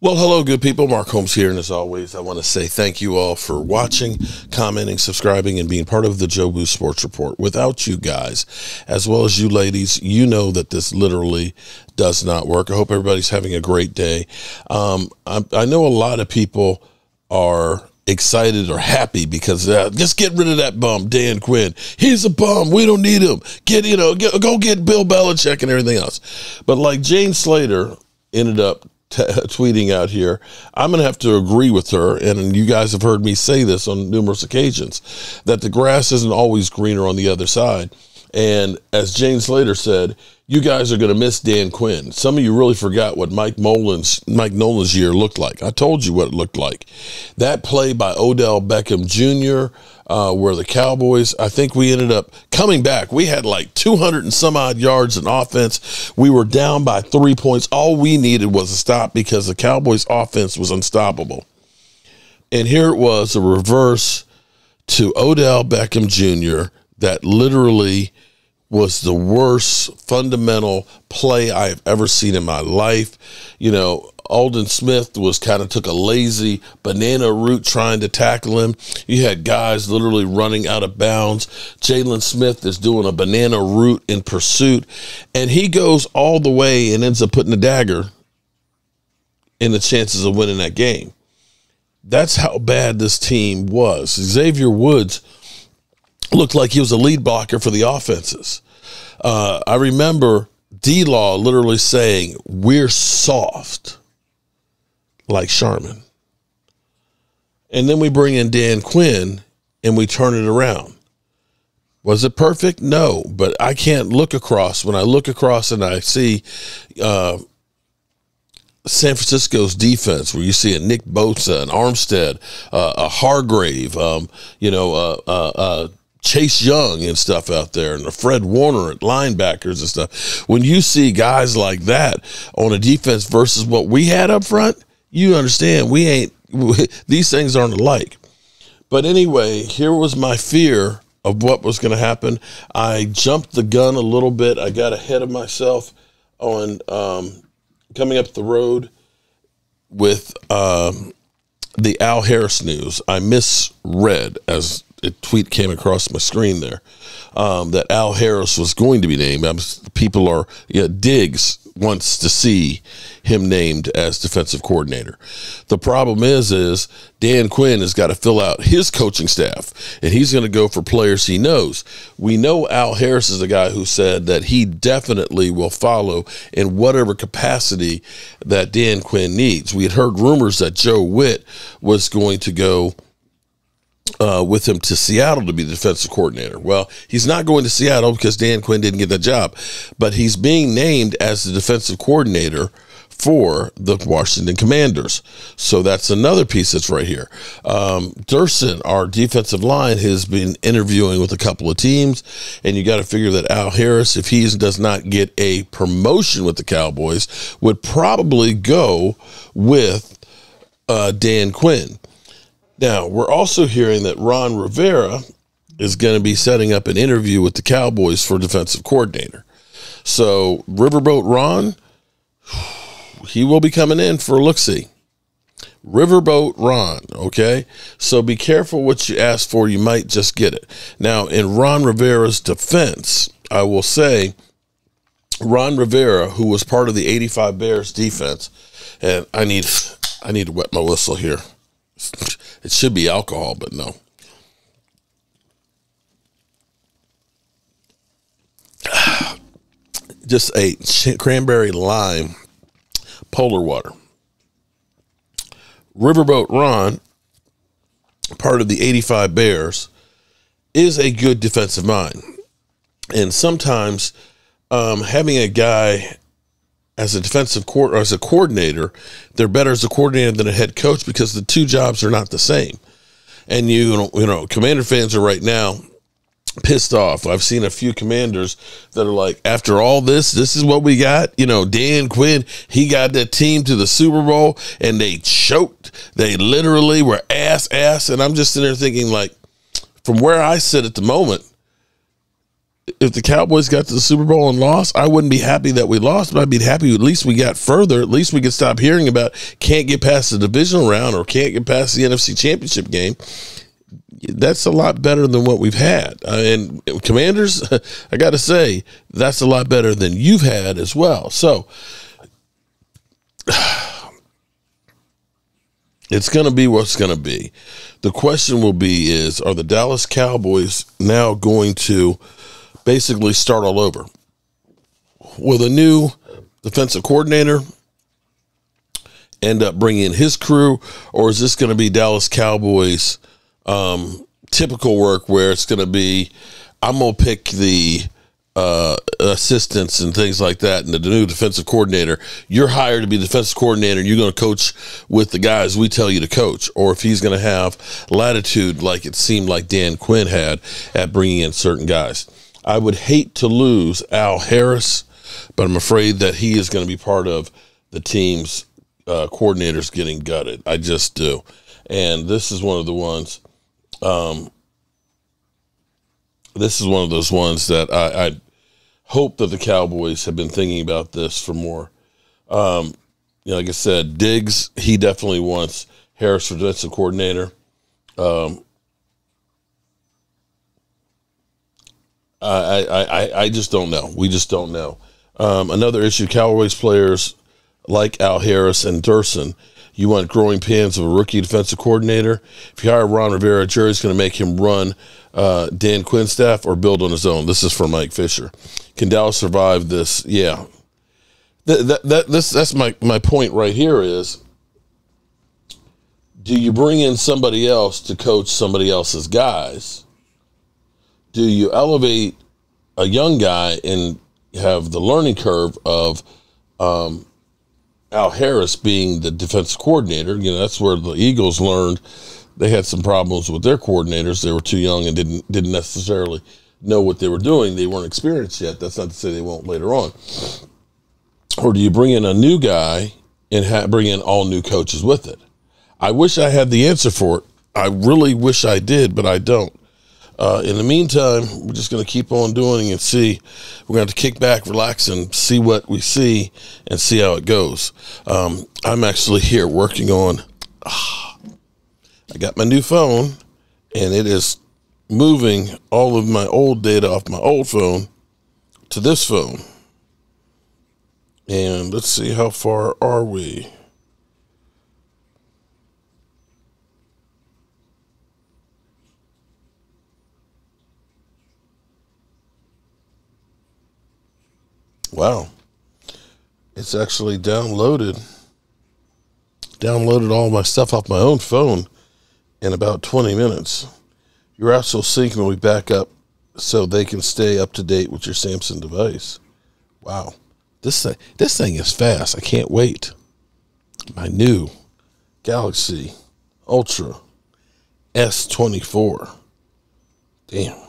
Well, hello, good people. Mark Holmes here, and as always, I want to say thank you all for watching, commenting, subscribing, and being part of the Jobu Sports Report. Without you guys, as well as you ladies, you know that this literally does not work. I hope everybody's having a great day. I know a lot of people are excited or happy because just get rid of that bum, Dan Quinn. He's a bum. We don't need him. Go get Bill Belichick and everything else. But like Jane Slater ended up tweeting out here, I'm going to have to agree with her, and you guys have heard me say this on numerous occasions, that the grass isn't always greener on the other side. And as Jane Slater said, you guys are going to miss Dan Quinn. Some of you really forgot what Mike Nolan's year looked like. I told you what it looked like. That play by Odell Beckham Jr., where the Cowboys, I think we ended up coming back. We had like 200 and some odd yards in offense. We were down by 3 points. All we needed was a stop because the Cowboys' offense was unstoppable. And here it was, a reverse to Odell Beckham Jr. that literally was the worst fundamental play I have ever seen in my life. You know, Aldon Smith was kind of took a lazy banana route trying to tackle him. You had guys literally running out of bounds. Jalen Smith is doing a banana route in pursuit, and he goes all the way and ends up putting a dagger in the chances of winning that game. That's how bad this team was. Xavier Woods looked like he was a lead blocker for the offenses. I remember D Law literally saying, "We're soft like Sharman." And then we bring in Dan Quinn and we turn it around. Was it perfect? No, but I can't look across. When I look across and I see San Francisco's defense, where you see a Nick Bosa, an Armstead, a Hargrave, Chase Young and stuff out there, and the Fred Warner at linebackers and stuff. When you see guys like that on a defense versus what we had up front, you understand these things aren't alike. But anyway, here was my fear of what was going to happen. I jumped the gun a little bit. I got ahead of myself on coming up the road with the Al Harris news. I misread, as a tweet came across my screen there, that Al Harris was going to be named. People are, Diggs wants to see him named as defensive coordinator. The problem is Dan Quinn has got to fill out his coaching staff, and he's going to go for players he knows. We know Al Harris is the guy who said that he definitely will follow in whatever capacity that Dan Quinn needs. We had heard rumors that Joe Witt was going to go with him to Seattle to be the defensive coordinator. Well, he's not going to Seattle because Dan Quinn didn't get the job, but he's being named as the defensive coordinator for the Washington Commanders. So that's another piece that's right here. Derson, our defensive line, has been interviewing with a couple of teams, and you got to figure that Al Harris, if he does not get a promotion with the Cowboys, would probably go with Dan Quinn. Now, we're also hearing that Ron Rivera is going to be setting up an interview with the Cowboys for defensive coordinator. So Riverboat Ron, he will be coming in for a look-see. Riverboat Ron, okay? So be careful what you ask for. You might just get it. Now, in Ron Rivera's defense, I will say Ron Rivera, who was part of the 85 Bears defense, and I need to wet my whistle here. It should be alcohol, but no. Just a cranberry lime polar water. Riverboat Ron, part of the 85 Bears, is a good defensive mind. And sometimes having a guy as a defensive coordinator, as a coordinator, they're better as a coordinator than a head coach because the two jobs are not the same. And you know, Commander fans are right now pissed off. I've seen a few Commanders that are like, after all this, this is what we got. You know, Dan Quinn, he got that team to the Super Bowl and they choked. They literally were ass. And I'm just sitting there thinking, like, from where I sit at the moment, if the Cowboys got to the Super Bowl and lost, I wouldn't be happy that we lost, but I'd be happy at least we got further. At least we could stop hearing about can't get past the divisional round or can't get past the NFC Championship game. That's a lot better than what we've had. And Commanders, I got to say, that's a lot better than you've had as well. So it's going to be what's going to be. The question will be is, are the Dallas Cowboys now going to basically start all over with a new defensive coordinator, end up bringing in his crew, or is this going to be Dallas Cowboys typical work where it's going to be, I'm going to pick the assistants and things like that and the new defensive coordinator. You're hired to be defensive coordinator and you're going to coach with the guys we tell you to coach, or if he's going to have latitude like it seemed like Dan Quinn had at bringing in certain guys. I would hate to lose Al Harris, but I'm afraid that he is going to be part of the team's coordinators getting gutted. I just do. And this is one of the ones, this is one of those ones that I hope that the Cowboys have been thinking about this for more. You know, like I said, Diggs, he definitely wants Harris for defensive coordinator. I just don't know. We just don't know. Another issue, Cowboys players like Al Harris and Derson, you want growing pains of a rookie defensive coordinator. If you hire Ron Rivera, Jerry's going to make him run Dan Quinn's staff or build on his own. This is from Mike Fisher. Can Dallas survive this? Yeah. That's my point right here is, do you bring in somebody else to coach somebody else's guys? Do you elevate a young guy and have the learning curve of Al Harris being the defensive coordinator? You know, that's where the Eagles learned they had some problems with their coordinators. They were too young and didn't necessarily know what they were doing. They weren't experienced yet. That's not to say they won't later on. Or do you bring in a new guy and bring in all new coaches with it? I wish I had the answer for it. I really wish I did, but I don't. In the meantime, we're just going to keep on doing and see. We're going to have to kick back, relax, and see what we see and see how it goes. I'm actually here working on I got my new phone, and it is moving all of my old data off my old phone to this phone. And let's see, how far are we? Wow, it's actually downloaded all my stuff off my own phone in about 20 minutes. Your actual sync will be back up so they can stay up to date with your Samsung device. Wow, this thing is fast. I can't wait. My new Galaxy Ultra S24. Damn.